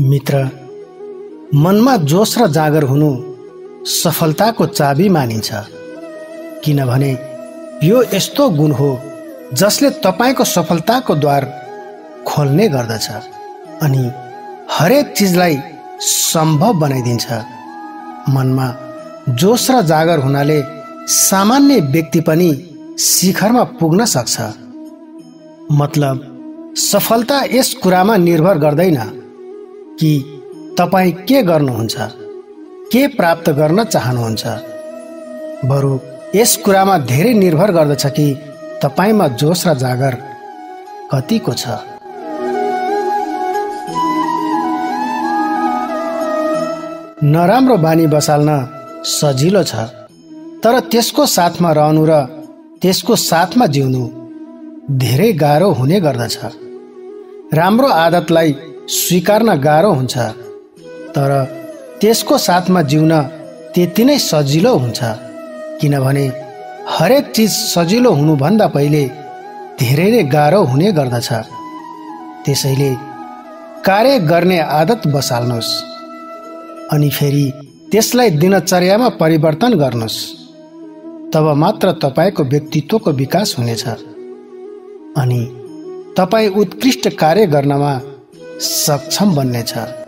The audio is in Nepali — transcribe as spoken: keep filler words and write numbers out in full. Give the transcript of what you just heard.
मित्र, मनमा जोश र जागर हुनु सफलताको चाबी मानिन्छ, किनभने यो यस्तो गुण हो जसले तपाईको सफलताको द्वार खोल्ने गर्दछ अनि हरेक चीजलाई सम्भव बनाइदिन्छ। मनमा जोश र जागर हुनाले सामान्य व्यक्ति पनि शिखरमा पुग्न सक्छ। मतलब सफलता यस कुरामा निर्भर गर्दैन कि तपाई के गर्नुहुन्छ, के प्राप्त गर्न चाहनुहुन्छ। बरु यस कुरामा धेरै निर्भर गर्दछ कि तपाईमा जोश र जागर कतिको छ। नराम्रो बानी बसाल्न सजिलो छ, तर त्यसको साथमा रहनु र त्यसको साथमा जिउनु धेरै गाह्रो हुने गर्दछ। राम्रो आदतलाई स्वीकार्न गाह्रो हुन्छ, तर त्यसको साथमा जिउन त्यति नै सजिलो हुन्छ, किनभने हरेक चीज सजिलो हुनुभन्दा पहिले धेरै नै गाह्रो हुने गर्दछ। त्यसैले कार्य गर्ने आदत बसाल्नुहोस् अनि फेरि त्यसलाई दिनचर्यामा परिवर्तन गर्नुहोस्, तब मात्र तपाईको व्यक्तित्वको विकास हुनेछ अनि तपाई उत्कृष्ट कार्य गर्नमा सक्षम बन्नेछ।